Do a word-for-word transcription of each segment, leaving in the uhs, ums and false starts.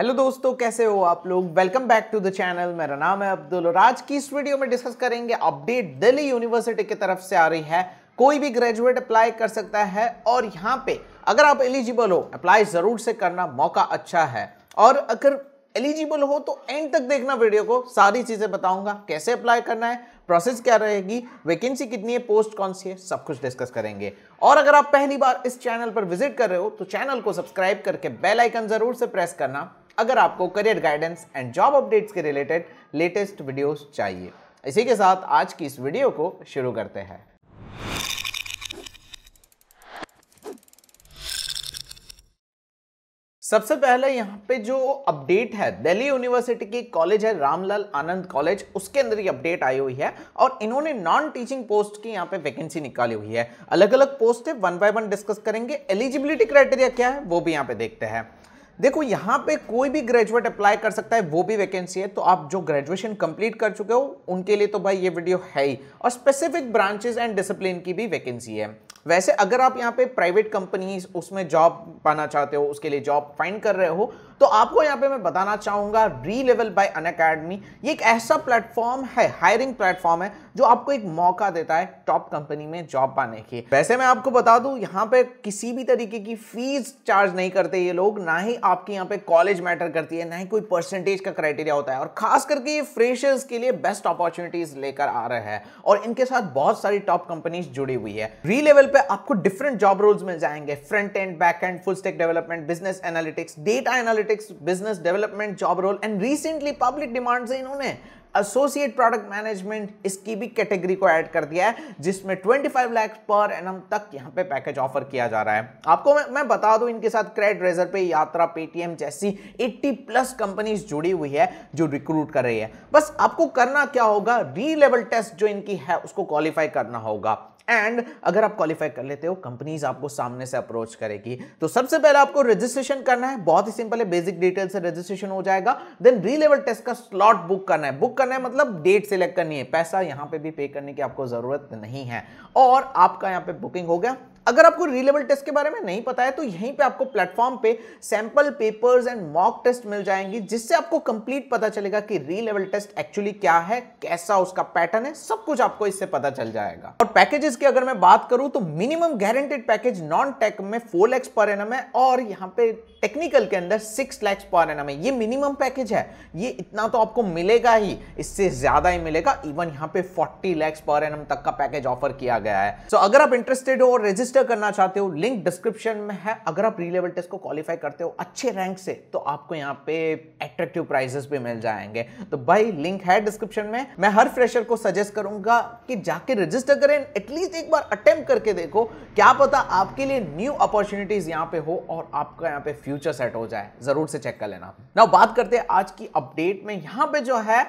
Hello दोस्तों, कैसे हो आप लोग। Welcome back to the channel. मेरा नाम है अब्दुल और आज की इस वीडियो में डिस्कस करेंगे अपडेट दिल्ली यूनिवर्सिटी की तरफ से आ रही है। कोई भी ग्रेजुएट अप्लाई कर सकता है और यहाँ पे अगर आप एलिजिबल हो अप्लाई ज़रूर से करना, मौका अच्छा है। और अगर एलिजिबल हो तो एंड तक देखना वीडियो को, सारी चीज़ें बताऊँगा कैसे अप्लाई करना है, प्रोसेस क्या रहेगी, वैकेंसी कितनी है, पोस्ट कौन सी है, सब कुछ डिस्कस करेंगे। और अगर आप पहली बार इस चैनल पर विजिट कर रहे हो तो चैनल को सब्सक्राइब करके बेल आइकन ज़रूर से प्रेस करना अगर आपको career guidance and job updates के रिलेटेड लेटेस्ट वीडियोस चाहिए। इसी के साथ आज की इस वीडियो को शुरू करते हैं। सबसे पहले यहाँ पे जो अपडेट है, दिल्ली यूनिवर्सिटी की कॉलेज है रामलाल आनंद कॉलेज, उसके अंदर ये अपडेट आई हुई है और इन्होंने नॉन टीचिंग पोस्ट की यहाँ पे वैकेंसी निकाली हुई है। अलग अलग पोस्ट है, वन बाय वन डिस्कस करेंगे। एलिजिबिलिटी क्राइटेरिया क्या है वो भी यहाँ पे देखते हैं। देखो यहाँ पे कोई भी ग्रेजुएट अप्लाई कर सकता है, वो भी वैकेंसी है। तो आप जो ग्रेजुएशन कंप्लीट कर चुके हो उनके लिए तो भाई ये वीडियो है ही, और स्पेसिफिक ब्रांचेस एंड डिसिप्लिन की भी वैकेंसी है। वैसे अगर आप यहाँ पे प्राइवेट कंपनीज उसमें जॉब पाना चाहते हो, उसके लिए जॉब फाइंड कर रहे हो, तो आपको यहाँ पे मैं बताना चाहूँगा रीलेवल बाय अनअकैडमी, ये एक ऐसा प्लेटफॉर्म है, हायरिंग प्लेटफॉर्म है जो आपको एक मौका देता है टॉप कंपनी में जॉब पाने की। वैसे मैं आपको बता दूँ यहाँ पे किसी भी तरीके की फीस चार्ज नहीं करते ये लोग, ना ही आपकी यहाँ पे कॉलेज मैटर करती है, ना ही कोई परसेंटेज का क्राइटेरिया होता है। और खास करके ये फ्रेशर्स के लिए बेस्ट अपॉर्चुनिटीज लेकर आ रहे हैं और इनके साथ बहुत सारी टॉप कंपनीज जुड़ी हुई है। रीलेवल पे आपको डिफरेंट जॉब रोल्स मिल जाएंगे, front end, back end, full stack development, business analytics, data analytics, business development job role and recently public demand से इन्होंने एसोसिएट प्रोडक्ट मैनेजमेंट इसकी भी कैटेगरी को ऐड कर दिया है, जिसमें पच्चीस लाख पर एनम तक यहाँ पे पैकेज ऑफर किया जा रहा है। आपको मैं, मैं बता दूं इनके साथ क्रेड रेजर पे, यात्रा, पेटीएम जैसी अस्सी प्लस कंपनीज जुड़ी हुई है जो रिक्रूट कर रही है। बस आपको करना क्या होगा, रीलेवल टेस्ट जो इनकी है उसको क्वालिफाई करना होगा। एंड अगर आप क्वालिफाई कर लेते हो कंपनीज आपको सामने से अप्रोच करेगी। तो सबसे पहले आपको रजिस्ट्रेशन करना है, बहुत ही सिंपल है, बेसिक डिटेल से रजिस्ट्रेशन हो जाएगा। देन रीलेवल टेस्ट का स्लॉट बुक करना है। बुक करना है मतलब डेट सिलेक्ट करनी है, पैसा यहाँ पे भी पे करने की आपको जरूरत नहीं है और आपका यहाँ पे बुकिंग हो गया। अगर आपको रीलेवल टेस्ट के बारे में नहीं पता है तो यहीं पे आपको प्लेटफॉर्म पे sample papers and mock test मिल जाएंगी, जिससे आपको कंप्लीट पता चलेगा कि रीलेवल टेस्ट एक्चुअली क्या है, कैसा उसका पैटर्न है, सब कुछ आपको इससे पता चल जाएगा। और पैकेजेस की अगर मैं बात करूं तो minimum guaranteed package non tech में फोर लैक्स पर एनम है और यहाँ पे टेक्निकल के अंदर सिक्स लैक्स पर एनम है। ये मिनिमम पैकेज है, ये इतना तो आपको मिलेगा ही, इससे ज्यादा ही मिलेगा। इवन यहाँ पे फोर्टी लैक्स पर एनम तक का पैकेज ऑफर किया गया है। सो अगर आप इंटरेस्टेड हो और रजिस्टर करना चाहते हो, लिंक डिस्क्रिप्शन में है। अगर आप रीलेवल टेस्ट को क्वालिफाई करते हो अच्छे रैंक से तो आपको यहाँ पे एट्रैक्टिव प्राइजेस भी मिल जाएंगे। तो भाई लिंक है डिस्क्रिप्शन में। मैं हर फ्रेशर को सजेस्ट करूंगा कि जाके रजिस्टर करें, एटलीस्ट एक बार अटेम्प्ट करके देखो, क्या पता आपके लिए न्यू अपॉर्चुनिटीज यहाँ पे हो और आपका यहाँ पे फ्यूचर सेट हो जाए। जरूर से चेक कर लेना। नाउ बात करते हैं आज की अपडेट में। यहाँ पे जो है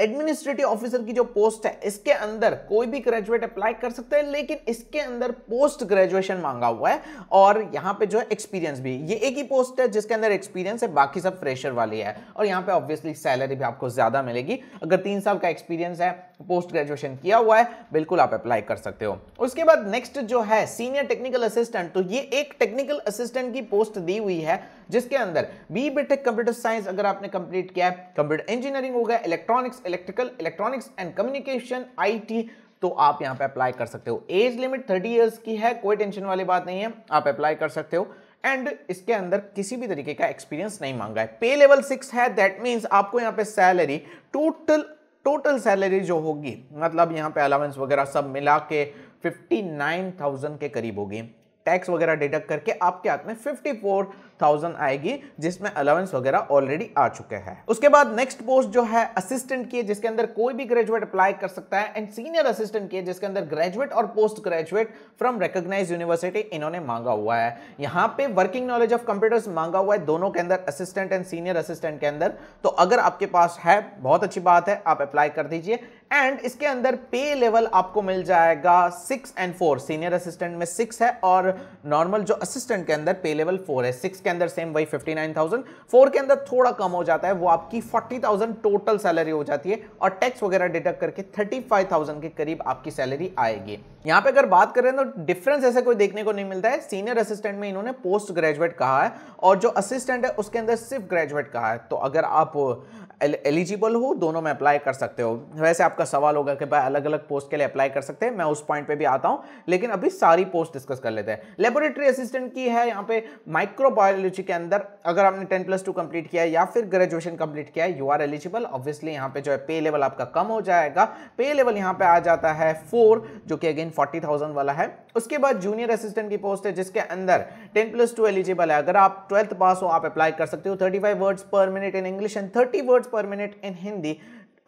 एडमिनिस्ट्रेटिव ऑफिसर की जो पोस्ट है, इसके अंदर कोई भी ग्रेजुएट अप्लाई कर सकता है, लेकिन इसके अंदर पोस्ट ग्रेजुएशन मांगा हुआ है और यहाँ पे जो है एक्सपीरियंस भी, ये एक ही पोस्ट है जिसके अंदर एक्सपीरियंस है, बाकी सब फ्रेशर वाली है। और यहाँ पे ऑब्वियसली सैलरी भी आपको ज्यादा मिलेगी। अगर तीन साल का एक्सपीरियंस है, पोस्ट ग्रेजुएशन किया हुआ है, बिल्कुल आप अप्लाई कर सकते हो। उसके बाद नेक्स्ट जो है सीनियर टेक्निकल असिस्टेंट, तो ये एक टेक्निकल असिस्टेंट की पोस्ट दी हुई है जिसके अंदर बी बीटेक कंप्यूटर साइंस अगर आपने कंप्लीट किया है, कंप्यूटर इंजीनियरिंग हो गया, electronics, electrical, electronics and communication, IT, तो आप यहाँ पे अप्लाई कर सकते हो। एज लिमिट थर्टी इयर्स की है, कोई टेंशन वाली बात नहीं है, आप अप्लाई कर सकते हो। एंड इसके अंदर किसी भी तरीके का एक्सपीरियंस नहीं मांगा है। पे लेवल सिक्स है, दैट मीन्स आपको यहाँ पे सैलरी टोटल टोटल सैलरी जो होगी, मतलब यहाँ पे अलाउंस वगैरह सब मिला के फिफ्टी नाइन थाउजेंड के करीब होगी। टैक्स वगैरह डिडक्ट करके आपके हाथ में चौवन हज़ार आएगी, जिसमें अलाउंस वगैरह ऑलरेडी आ चुके हैं। उसके बाद नेक्स्ट पोस्ट जो है असिस्टेंट की है, जिसके अंदर कोई भी ग्रेजुएट अप्लाई कर सकता है, एंड सीनियर असिस्टेंट की है जिसके अंदर ग्रेजुएट और post graduate from recognised university इन्होंने मांगा हुआ है। यहाँ पे वर्किंग नॉलेज ऑफ कंप्यूटर्स मांगा हुआ है दोनों के अंदर, असिस्टेंट एंड सीनियर असिस्टेंट के अंदर। तो अगर आपके पास है बहुत अच्छी बात है, आप अप्लाई कर दीजिए। एंड इसके अंदर पे लेवल आपको मिल जाएगा six and four, senior assistant में सिक्स है और नॉर्मल जो असिस्टेंट के अंदर पे लेवल फोर है, सिक्स के अंदर सेम वही फिफ्टी नाइन थाउजेंड, फोर के अंदर थोड़ा कम हो जाता है, वो आपकी फोर्टी थाउजेंड टोटल सैलरी हो जाती है और टैक्स वगैरह डिडक्ट करके थर्टी फाइव थाउजेंड के करीब आपकी सैलरी आएगी। यहाँ पे अगर बात करें तो डिफरेंस ऐसे कोई देखने को नहीं मिलता है। सीनियर असिस्टेंट में इन्होंने पोस्ट ग्रेजुएट कहा है और जो असिस्टेंट है उसके अंदर सिर्फ ग्रेजुएट कहा है। तो अगर आप एलिजिबल हो दोनों में अप्लाई कर सकते हो। वैसे आपका सवाल होगा कि भाई अलग अलग पोस्ट के लिए अप्लाई कर सकते हैं, मैं उस पॉइंट पे भी आता हूं, लेकिन अभी सारी पोस्ट डिस्कस कर लेते हैं। लेबोरेटरी असिस्टेंट की है यहाँ पे माइक्रोबायोलॉजी के अंदर, अगर आपने टेन प्लस टू कंप्लीट किया है या फिर ग्रेजुएशन कंप्लीट किया है, यू आर एलिजिबल। ऑब्वियसली यहाँ पे जो है पे लेवल आपका कम हो जाएगा, पे लेवल यहाँ पे आ जाता है फोर, जो कि अगेन फोर्टी थाउजेंड वाला है। उसके बाद जूनियर असिस्टेंट की पोस्ट है जिसके अंदर टेन प्लस टू एलिजिबल है, अगर आप ट्वेल्थ पास हो आप अप्लाई कर सकते हो। Thirty five words per minute in English and thirty words per minute in Hindi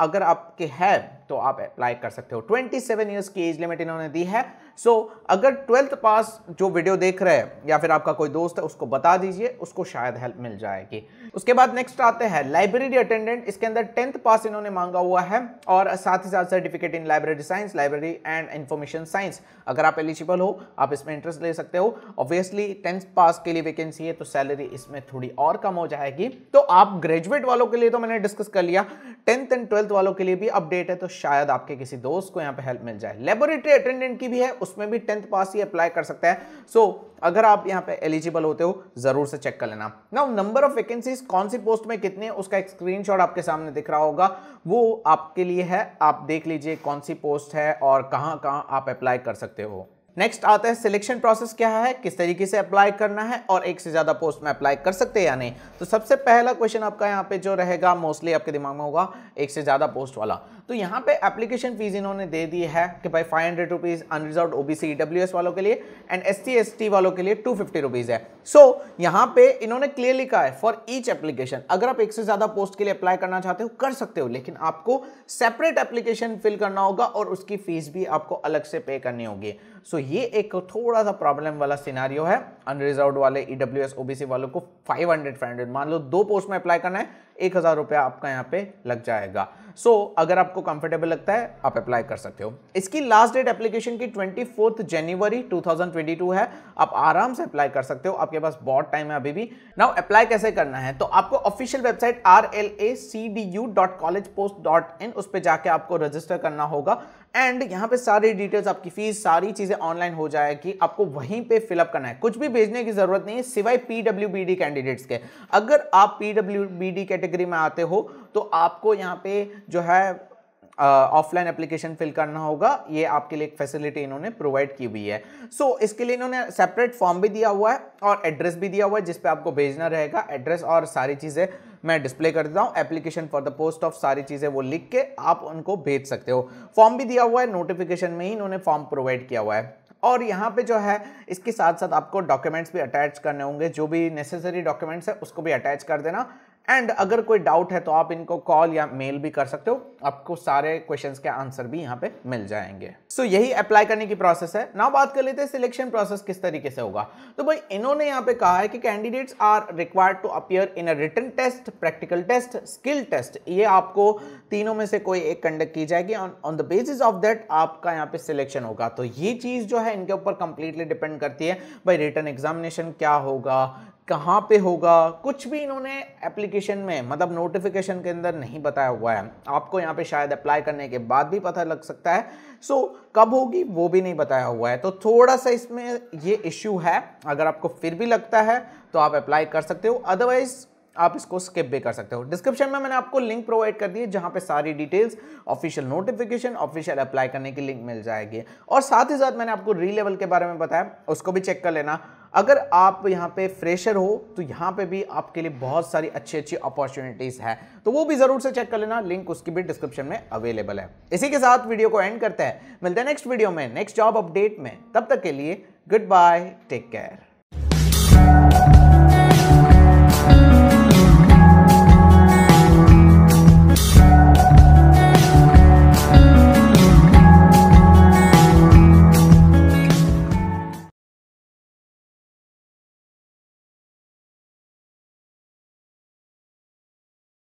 अगर आपके है तो आप अप्लाई कर सकते हो। ट्वेंटी सेवन इयर्स की एज लिमिट इन्होंने दी है। सो so, अगर ट्वेल्थ पास जो वीडियो देख रहे हैं या फिर आपका कोई दोस्त है उसको बता दीजिए, उसको शायद हेल्प मिल जाएगी। उसके बाद नेक्स्ट आते हैं लाइब्रेरी अटेंडेंट, इसके अंदर टेंथ पास इन्होंने मांगा हुआ है और साथ ही साथ certificate in library science, library and information science. अगर आप एलिजिबल हो आप इसमें इंटरेस्ट ले सकते हो। ऑब्वियसली टेंथ पास के लिए वैकेंसी है तो सैलरी इसमें थोड़ी और कम हो जाएगी। तो आप ग्रेजुएट वालों के लिए तो मैंने डिस्कस कर लिया, टेंथ एंड ट्वेल्थ वालों के लिए भी अपडेट है तो शायद आपके किसी दोस्त को यहाँ पे हेल्प मिल जाए। लेबोरेटरी अटेंडेंट की भी है, उसमें भी टेंथ पास ही अप्लाई कर सकता है। सो so, अगर आप यहाँ पे एलिजिबल होते हो जरूर से चेक कर लेना। नाउ नंबर ऑफ वैकेंसीज, कौन सी पोस्ट में कितने, उसका एक स्क्रीनशॉट आपके सामने दिख रहा होगा, वो आपके लिए है, आप देख लीजिए कौन सी पोस्ट है और कहाँ कहाँ आप अप्लाई कर सकते हो। नेक्स्ट आता है सिलेक्शन प्रोसेस क्या है, किस तरीके से अप्लाई करना है और एक से ज़्यादा पोस्ट में अप्लाई कर सकते हैं या नहीं। तो सबसे पहला क्वेश्चन आपका यहाँ पे जो रहेगा मोस्टली आपके दिमाग में होगा एक से ज़्यादा पोस्ट वाला। तो यहाँ पे एप्लीकेशन फीस इन्होंने दे दी है कि भाई five hundred rupees unreserved OBC EWS वालों के लिए एंड एससी एसटी वालों के लिए टू फिफ्टी रुपीज़ है। सो so, यहाँ पे इन्होंने क्लियरली कहा है फॉर ईच एप्लीकेशन, अगर आप एक से ज़्यादा पोस्ट के लिए अप्लाई करना चाहते हो कर सकते हो, लेकिन आपको सेपरेट एप्लीकेशन फिल करना होगा और उसकी फीस भी आपको अलग से पे करनी होगी। सो so, ये एक थोड़ा सा प्रॉब्लम वाला सिनारियो है। अनरिजर्व वाले ईडब्ल्यूएस ओबीसी वालों को फाइव हंड्रेड फाइव हंड्रेड, मान लो दो पोस्ट में अप्लाई करना है, एक हज़ार रुपया आपका यहाँ पे लग जाएगा। सो so, अगर आपको कंफर्टेबल लगता है आप अप्लाई कर सकते हो। इसकी लास्ट डेट एप्लीकेशन की twenty fourth January two thousand twenty two है, आप आराम से अप्लाई कर सकते हो, आपके पास बहुत टाइम है अभी भी। नाउ अप्लाई कैसे करना है, तो आपको official website R L A C D U dot college post dot in उस पर जाके आपको रजिस्टर करना होगा एंड यहाँ पे सारी डिटेल्स, आपकी फीस, सारी चीज़ें ऑनलाइन हो जाएगी, आपको वहीं पे फिलअप करना है, कुछ भी भेजने की ज़रूरत नहीं है सिवाय पीडब्ल्यूबीडी कैंडिडेट्स के। अगर आप पीडब्ल्यूबीडी कैटेगरी में आते हो तो आपको यहाँ पे जो है ऑफलाइन एप्लीकेशन फिल करना होगा, ये आपके लिए एक फैसिलिटी इन्होंने प्रोवाइड की हुई है। सो so, इसके लिए इन्होंने सेपरेट फॉर्म भी दिया हुआ है और एड्रेस भी दिया हुआ है जिस पे आपको भेजना रहेगा। एड्रेस और सारी चीज़ें मैं डिस्प्ले कर देता हूँ, application for the post of सारी चीज़ें वो लिख के आप उनको भेज सकते हो। फॉर्म भी दिया हुआ है, नोटिफिकेशन में ही इन्होंने फॉर्म प्रोवाइड किया हुआ है और यहाँ पे जो है इसके साथ साथ आपको डॉक्यूमेंट्स भी अटैच करने होंगे, जो भी नेसेसरी डॉक्यूमेंट्स है उसको भी अटैच कर देना। एंड अगर कोई डाउट है तो आप इनको कॉल या मेल भी कर सकते हो, आपको सारे क्वेश्चंस के आंसर भी यहाँ पे मिल जाएंगे। सो so, यही अप्लाई करने की प्रोसेस है। नाउ बात कर लेते हैं सिलेक्शन प्रोसेस किस तरीके से होगा। तो भाई इन्होंने यहाँ पे कहा है कि candidates are required to appear in a written test, practical test, skill test, ये आपको तीनों में से कोई एक कंडक्ट की जाएगी। On the basis of that आपका यहाँ पे सिलेक्शन होगा। तो ये चीज़ जो है इनके ऊपर कंप्लीटली डिपेंड करती है, भाई रिटन एग्जामिनेशन क्या होगा, कहाँ पे होगा, कुछ भी इन्होंने एप्लीकेशन में मतलब नोटिफिकेशन के अंदर नहीं बताया हुआ है। आपको यहाँ पे शायद अप्लाई करने के बाद भी पता लग सकता है। सो so, कब होगी वो भी नहीं बताया हुआ है, तो थोड़ा सा इसमें ये इश्यू है। अगर आपको फिर भी लगता है तो आप अप्लाई कर सकते हो, अदरवाइज़ आप इसको स्किप भी कर सकते हो। डिस्क्रिप्शन में मैंने आपको लिंक प्रोवाइड कर दी है जहाँ पे सारी details, official notification, official apply करने की लिंक मिल जाएगी। और साथ ही साथ मैंने आपको रीलेवल के बारे में बताया, उसको भी चेक कर लेना। अगर आप यहाँ पे फ्रेशर हो तो यहाँ पे भी आपके लिए बहुत सारी अच्छी अच्छी अपॉर्चुनिटीज़ है, तो वो भी ज़रूर से चेक कर लेना, लिंक उसकी भी डिस्क्रिप्शन में अवेलेबल है। इसी के साथ वीडियो को एंड करते हैं, मिलते हैं नेक्स्ट वीडियो में, नेक्स्ट जॉब अपडेट में। तब तक के लिए गुड बाय, टेक केयर।